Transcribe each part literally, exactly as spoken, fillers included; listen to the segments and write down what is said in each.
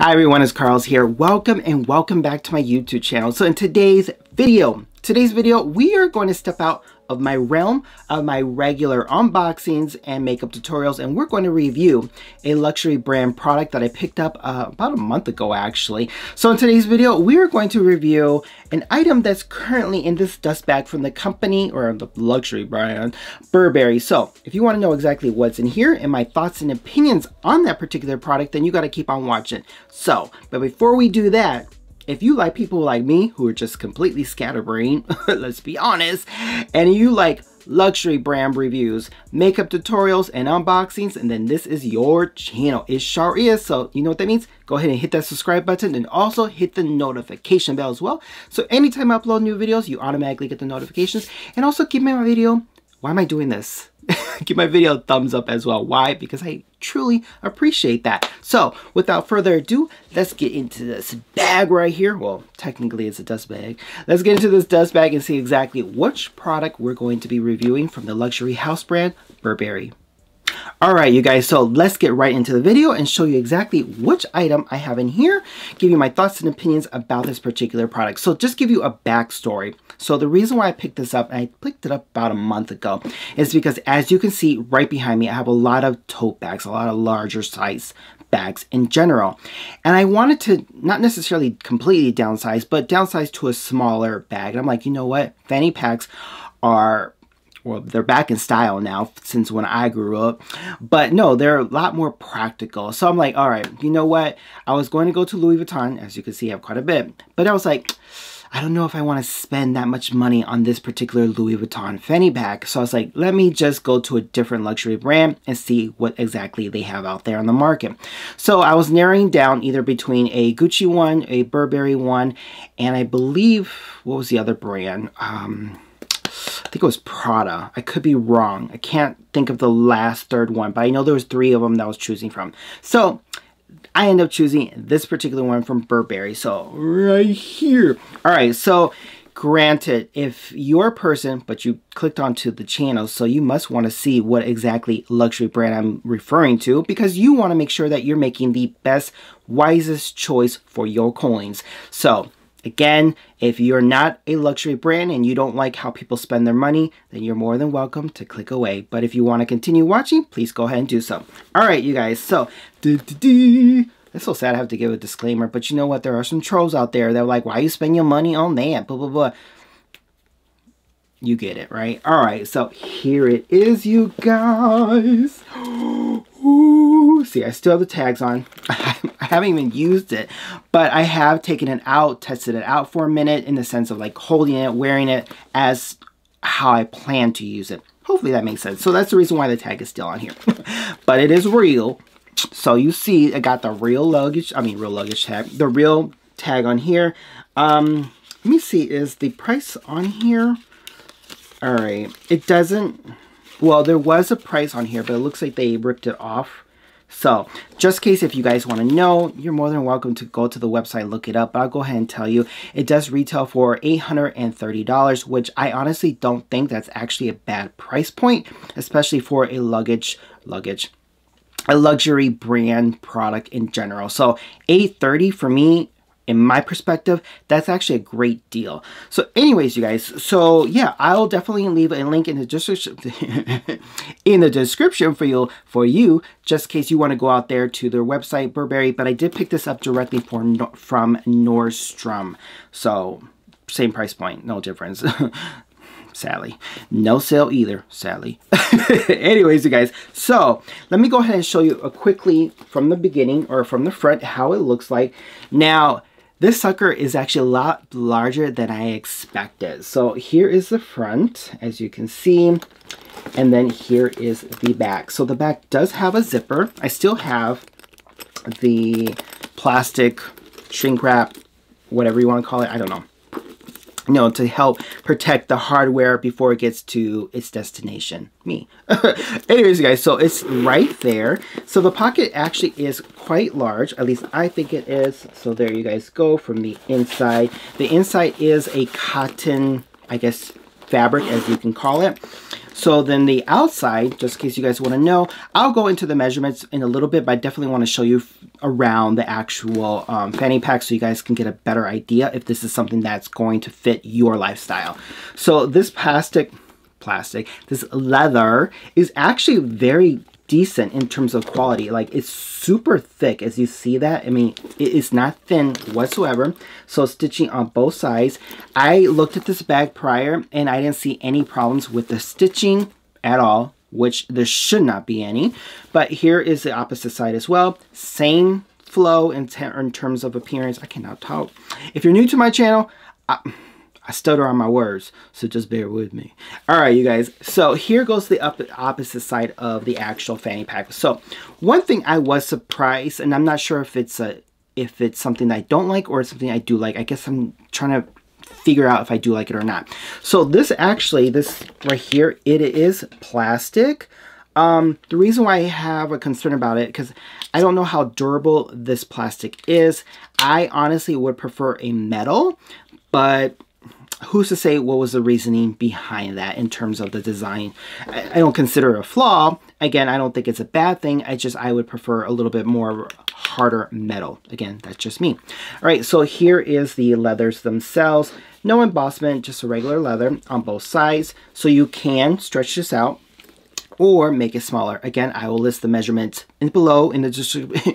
Hi everyone, it's Carls here. Welcome and welcome back to my YouTube channel. So in today's video, today's video, we are going to step out of my realm of my regular unboxings and makeup tutorials, and we're going to review a luxury brand product that I picked up uh, about a month ago actually. So in today's video, we are going to review an item that's currently in this dust bag from the company or the luxury brand Burberry. So if you want to know exactly what's in here and my thoughts and opinions on that particular product, then you got to keep on watching. So, but before we do that, if you like people like me who are just completely scatterbrained, let's be honest, and you like luxury brand reviews, makeup tutorials, and unboxings, and then this is your channel. It sure is. So you know what that means? Go ahead and hit that subscribe button and also hit the notification bell as well. So anytime I upload new videos, you automatically get the notifications. And also give me my video. Why am I doing this? Give my video a thumbs up as well. Why? Because I truly appreciate that. So without further ado, let's get into this bag right here. Well, technically it's a dust bag. Let's get into this dust bag and see exactly which product we're going to be reviewing from the luxury house brand Burberry. All right, you guys, so let's get right into the video and show you exactly which item I have in here, give you my thoughts and opinions about this particular product. So just give you a backstory. So the reason why I picked this up, and I picked it up about a month ago, is because as you can see right behind me, I have a lot of tote bags, a lot of larger size bags in general. And I wanted to not necessarily completely downsize, but downsize to a smaller bag. And I'm like, you know what? Fanny packs are... well, they're back in style now since when I grew up, but no, they're a lot more practical. So I'm like, all right, you know what? I was going to go to Louis Vuitton, as you can see, I have quite a bit, but I was like, I don't know if I want to spend that much money on this particular Louis Vuitton fanny pack. So I was like, let me just go to a different luxury brand and see what exactly they have out there on the market. So I was narrowing down either between a Gucci one, a Burberry one, and I believe, what was the other brand? Um... I think it was Prada. I could be wrong. I can't think of the last third one, but I know there was three of them that I was choosing from. So I ended up choosing this particular one from Burberry. So right here. All right. So granted, if you're a person, but you clicked onto the channel, so you must want to see what exactly luxury brand I'm referring to, because you want to make sure that you're making the best, wisest choice for your coins. So again, if you're not a luxury brand and you don't like how people spend their money, then you're more than welcome to click away. But if you want to continue watching, please go ahead and do so. All right, you guys. So, it's so sad I have to give a disclaimer, but you know what? There are some trolls out there that are like, why you spend your money on that? Blah, blah, blah. You get it, right? All right. So, here it is, you guys. Ooh, see, I still have the tags on. I haven't even used it, but I have taken it out, tested it out for a minute in the sense of like holding it, wearing it as how I plan to use it. Hopefully that makes sense. So that's the reason why the tag is still on here, but it is real. So you see, I got the real luggage, I mean real luggage tag, the real tag on here. Um, let me see, is the price on here? All right, it doesn't, well, there was a price on here, but it looks like they ripped it off. So just in case if you guys want to know, you're more than welcome to go to the website, look it up. But I'll go ahead and tell you, it does retail for eight hundred thirty dollars, which I honestly don't think that's actually a bad price point, especially for a luggage, luggage, a luxury brand product in general. So eight hundred thirty dollars for me, in my perspective, that's actually a great deal. So anyways, you guys, so yeah, I'll definitely leave a link in the description in the description for you, for you, just in case you want to go out there to their website, Burberry. But I did pick this up directly from, from Nordstrom. So same price point, no difference. Sadly, no sale either, sadly. Anyways, you guys, so let me go ahead and show you a quickly from the beginning or from the front how it looks like. Now, this sucker is actually a lot larger than I expected. So here is the front, as you can see, and then here is the back. So the back does have a zipper. I still have the plastic shrink wrap, whatever you want to call it, I don't know, you know, to help protect the hardware before it gets to its destination, me. Anyways, you guys, so it's right there. So the pocket actually is quite large, at least I think it is. So there you guys go from the inside. The inside is a cotton, I guess, fabric, as you can call it. So then the outside, just in case you guys want to know, I'll go into the measurements in a little bit, but I definitely want to show you around the actual um, fanny pack so you guys can get a better idea if this is something that's going to fit your lifestyle. So this plastic, plastic, this leather is actually very decent in terms of quality. Like, it's super thick, as you see that. I mean, it is not thin whatsoever. So stitching on both sides. I looked at this bag prior and I didn't see any problems with the stitching at all, which there should not be any. But here is the opposite side as well. Same flow in, in terms of appearance. I cannot talk. If you're new to my channel, I I stutter on my words, so just bear with me. All right, you guys, so here goes the up opposite side of the actual fanny pack. So one thing I was surprised, and I'm not sure if it's a if it's something that I don't like or something I do like. I guess I'm trying to figure out if I do like it or not. So this actually, this right here, it is plastic. Um, the reason why I have a concern about it, because I don't know how durable this plastic is. I honestly would prefer a metal, but who's to say what was the reasoning behind that in terms of the design? I, I don't consider it a flaw. Again, I don't think it's a bad thing. I just, I would prefer a little bit more harder metal. Again, that's just me. All right, so here is the leathers themselves. No embossment, just a regular leather on both sides. So you can stretch this out or make it smaller. Again, I will list the measurements in below in the description.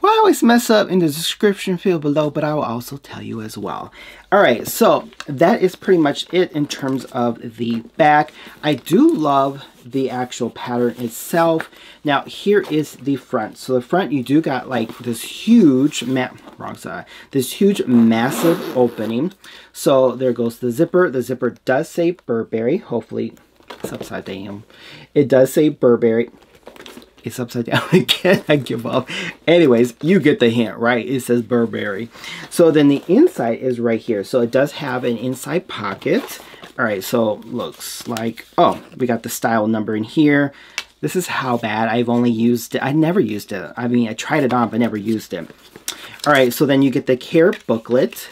Well, I always mess up in the description field below, but I will also tell you as well. All right, so that is pretty much it in terms of the back. I do love the actual pattern itself. Now, here is the front. So the front, you do got like this huge, ma wrong side, this huge massive opening. So there goes the zipper. The zipper does say Burberry. Hopefully, it's upside down. It does say Burberry. It's upside down again. I give up. Anyways, you get the hint, right? It says Burberry. So then the inside is right here. So it does have an inside pocket. All right, so looks like, oh, we got the style number in here. This is how bad I've only used it. I never used it. I mean, I tried it on, but never used it. All right, so then you get the care booklet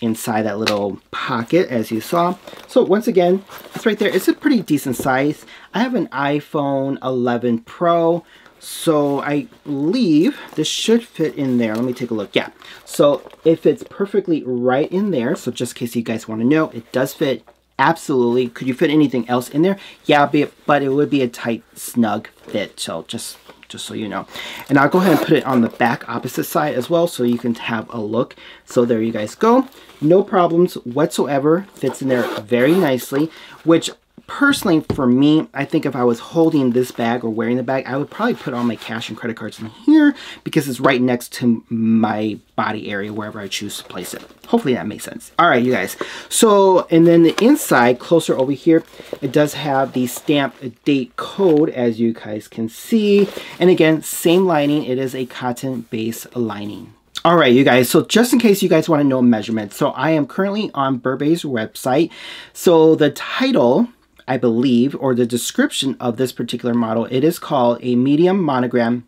inside that little pocket, as you saw. So once again, it's right there. It's a pretty decent size. I have an iPhone eleven Pro, so I believe this should fit in there. Let me take a look. Yeah, so it fits perfectly right in there. So just in case you guys want to know, it does fit absolutely. Could you fit anything else in there? Yeah, but it would be a tight, snug fit. So just just so you know. And I'll go ahead and put it on the back opposite side as well so you can have a look. So there you guys go. No problems whatsoever. Fits in there very nicely, which personally for me, I think if I was holding this bag or wearing the bag, I would probably put all my cash and credit cards in here because it's right next to my body area wherever I choose to place it. Hopefully that makes sense. All right, you guys. So, and then the inside closer over here, it does have the stamp date code as you guys can see. And again, same lining. It is a cotton base lining. All right, you guys, so just in case you guys want to know measurements. So I am currently on Burberry's website. So the title, I believe, or the description of this particular model, it is called a medium monogram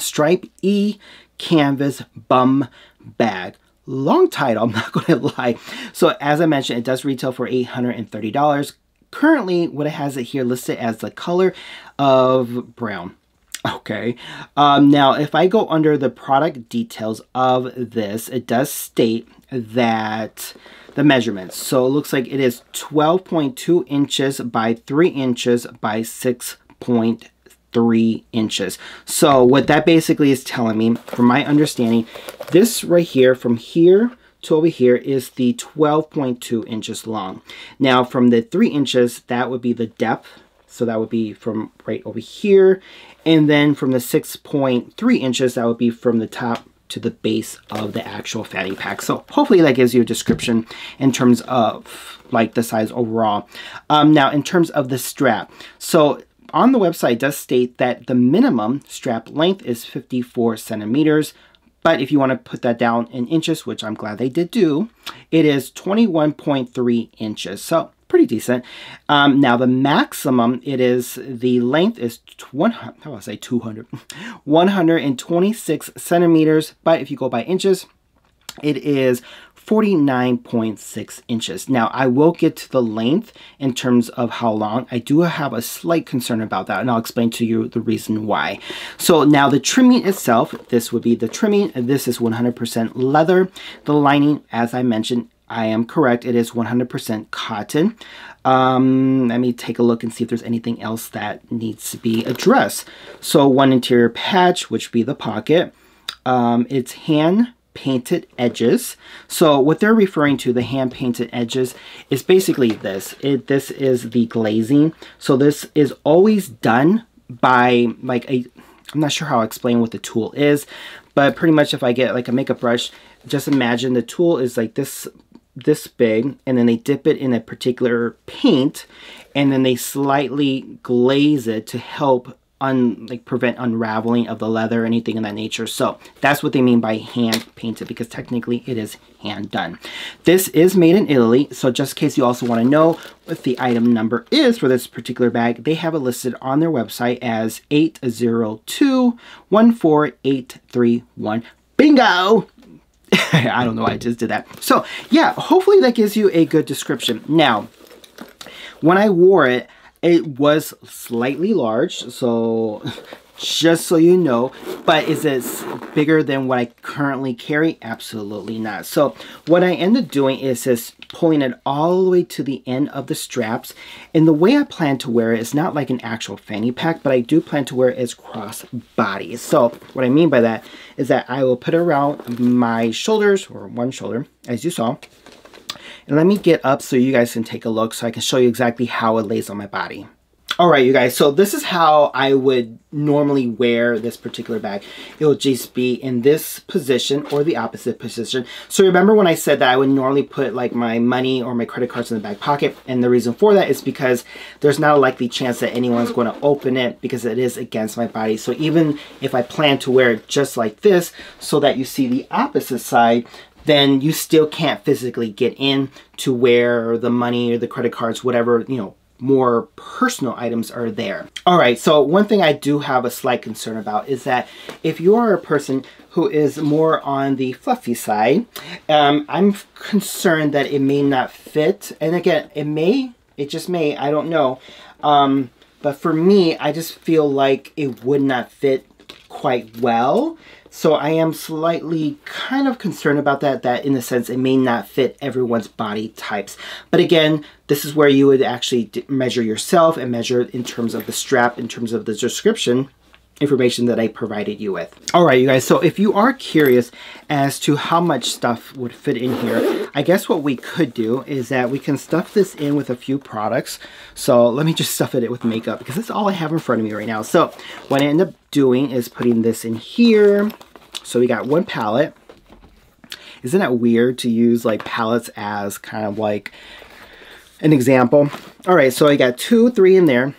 stripe E canvas bum bag. Long title, I'm not going to lie. So as I mentioned, it does retail for eight hundred thirty dollars. Currently, what it has it here listed as the color of brown. Okay. Um, now, if I go under the product details of this, it does state that the measurements. So it looks like it is twelve point two inches by three inches by six point three inches. So what that basically is telling me, from my understanding, this right here, from here to over here is the twelve point two inches long. Now from the three inches, that would be the depth. So that would be from right over here. And then from the six point three inches, that would be from the top to the base of the actual fanny pack. So hopefully that gives you a description in terms of like the size overall. Um, now in terms of the strap. So on the website it does state that the minimum strap length is fifty-four centimeters. But if you want to put that down in inches, which I'm glad they did do, it is twenty-one point three inches. So pretty decent. Um, now the maximum, it is, the length is one hundred, how do I say two hundred, one hundred twenty-six centimeters. But if you go by inches, it is forty-nine point six inches. Now, I will get to the length in terms of how long. I do have a slight concern about that, and I'll explain to you the reason why. So now the trimming itself, this would be the trimming. This is one hundred percent leather. The lining, as I mentioned, I am correct, it is one hundred percent cotton. Um, let me take a look and see if there's anything else that needs to be addressed. So one interior patch, which would be the pocket. Um, it's hand painted edges. So what they're referring to, the hand painted edges, is basically this. It, this is the glazing. So this is always done by like a, I'm not sure how I explain what the tool is, but pretty much if I get like a makeup brush, just imagine the tool is like this, this big, and then they dip it in a particular paint, and then they slightly glaze it to help Un, like prevent unraveling of the leather, anything of that nature. So that's what they mean by hand painted, because technically it is hand done. This is made in Italy. So just in case you also want to know what the item number is for this particular bag, they have it listed on their website as eight zero two one four eight three one. Bingo! I don't know why I just did that. So yeah, hopefully that gives you a good description. Now, when I wore it, it was slightly large, so just so you know. But is it bigger than what I currently carry? Absolutely not. So what I ended up doing is just pulling it all the way to the end of the straps. And the way I plan to wear it is not like an actual fanny pack, but I do plan to wear it as cross body. So what I mean by that is that I will put it around my shoulders, or one shoulder, as you saw. And let me get up so you guys can take a look, so I can show you exactly how it lays on my body. All right, you guys, so this is how I would normally wear this particular bag. It will just be in this position or the opposite position. So remember when I said that I would normally put like my money or my credit cards in the back pocket, and the reason for that is because there's not a likely chance that anyone's going to open it because it is against my body. So even if I plan to wear it just like this so that you see the opposite side, then you still can't physically get in to where the money or the credit cards, whatever, you know, more personal items are there. All right, so one thing I do have a slight concern about is that if you are a person who is more on the fluffy side, um, I'm concerned that it may not fit. And again, it may, it just may, I don't know. Um, but for me, I just feel like it would not fit quite well. So I am slightly kind of concerned about that, that in a sense it may not fit everyone's body types. But again, this is where you would actually measure yourself and measure in terms of the strap, in terms of the description information that I provided you with. All right, you guys, so if you are curious as to how much stuff would fit in here, I guess what we could do is that we can stuff this in with a few products. So let me just stuff it with makeup because that's all I have in front of me right now. So what I end up doing is putting this in here. So we got one palette. Isn't that weird to use like palettes as kind of like an example? All right, so I got two, three in there.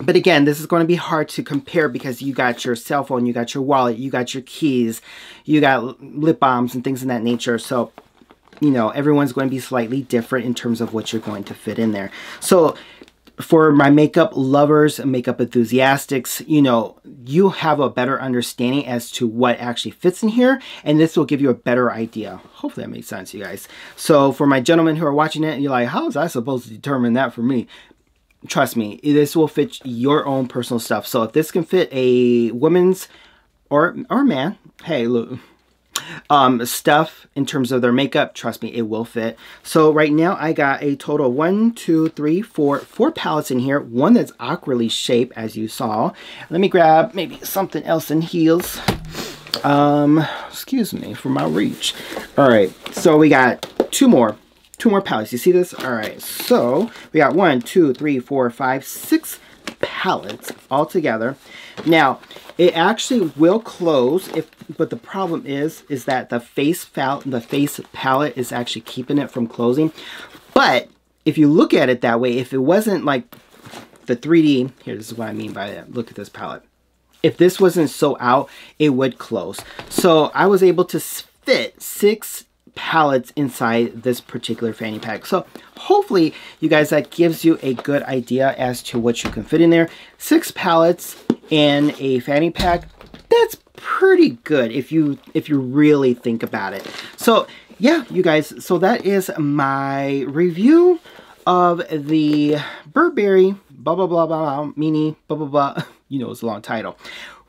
But again, this is going to be hard to compare because you got your cell phone, you got your wallet, you got your keys, you got lip balms and things of that nature. So, you know, everyone's going to be slightly different in terms of what you're going to fit in there. So for my makeup lovers and makeup enthusiastics, you know, you have a better understanding as to what actually fits in here. And this will give you a better idea. Hopefully that makes sense, you guys. So for my gentlemen who are watching it, you're like, how was I supposed to determine that for me? Trust me, this will fit your own personal stuff. So if this can fit a woman's or or man, hey, look, um, stuff in terms of their makeup, trust me, it will fit. So right now I got a total of one, two, three, four, four palettes in here. One that's awkwardly shaped, as you saw. Let me grab maybe something else in heels. Um, excuse me for my reach. All right, so we got two more. Two more palettes. You see this? All right. So we got one, two, three, four, five, six palettes all together. Now it actually will close, if, but the problem is, is that the face palette, the face palette is actually keeping it from closing. But if you look at it that way, if it wasn't like the three D, here, this is what I mean by that. Look at this palette. If this wasn't so out, it would close. So I was able to fit six palettes inside this particular fanny pack. So hopefully you guys, that gives you a good idea as to what you can fit in there. Six palettes in a fanny pack, that's pretty good if you if you really think about it. So yeah, you guys, so that is my review of the Burberry blah blah blah blah mini blah blah blah. You know, it's a long title.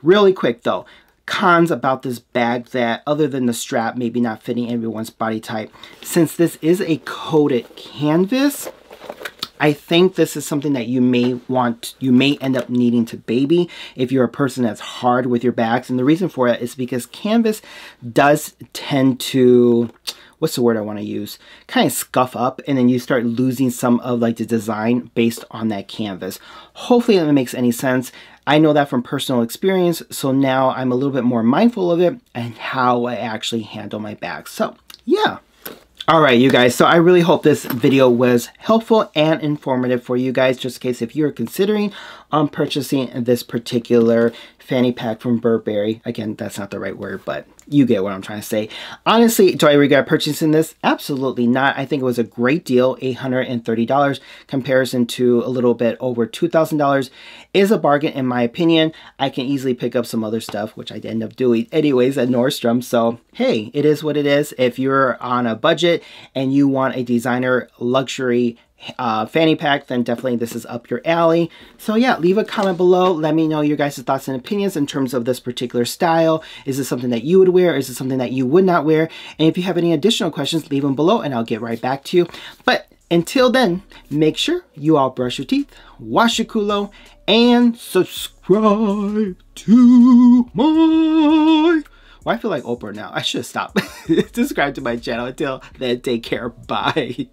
Really quick though, cons about this bag, that other than the strap maybe not fitting everyone's body type, since this is a coated canvas, I think this is something that you may want, you may end up needing to baby if you're a person that's hard with your bags. And the reason for it is because canvas does tend to, what's the word I want to use, kind of scuff up, and then you start losing some of like the design based on that canvas. Hopefully that makes any sense. I know that from personal experience, so now I'm a little bit more mindful of it and how I actually handle my bags. So yeah. All right, you guys, so I really hope this video was helpful and informative for you guys, just in case if you're considering um, purchasing this particular fanny pack from Burberry. Again, that's not the right word, but you get what I'm trying to say. Honestly, do I regret purchasing this? Absolutely not. I think it was a great deal. eight hundred thirty dollars comparison to a little bit over two thousand dollars is a bargain, in my opinion. I can easily pick up some other stuff, which I end up doing anyways at Nordstrom. So hey, it is what it is. If you're on a budget and you want a designer luxury Uh, fanny pack, then definitely this is up your alley. So yeah, leave a comment below. Let me know your guys' thoughts and opinions in terms of this particular style. Is this something that you would wear? Is it something that you would not wear? And if you have any additional questions, leave them below and I'll get right back to you. But until then, make sure you all brush your teeth, wash your culo, and subscribe to my... Well, I feel like Oprah now. I should stop. Subscribe to my channel. Until then, take care. Bye.